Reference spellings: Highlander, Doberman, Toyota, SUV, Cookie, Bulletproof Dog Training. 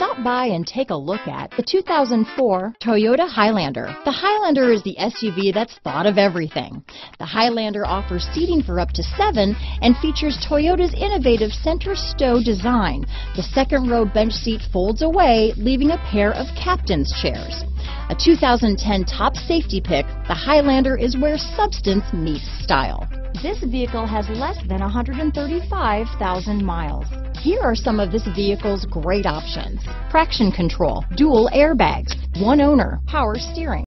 Stop by and take a look at the 2004 Toyota Highlander. The Highlander is the SUV that's thought of everything. The Highlander offers seating for up to 7 and features Toyota's innovative center stow design. The second row bench seat folds away, leaving a pair of captain's chairs. A 2010 top safety pick, the Highlander is where substance meets style. This vehicle has less than 135,000 miles. Here are some of this vehicle's great options: traction control, dual airbags, one owner, power steering.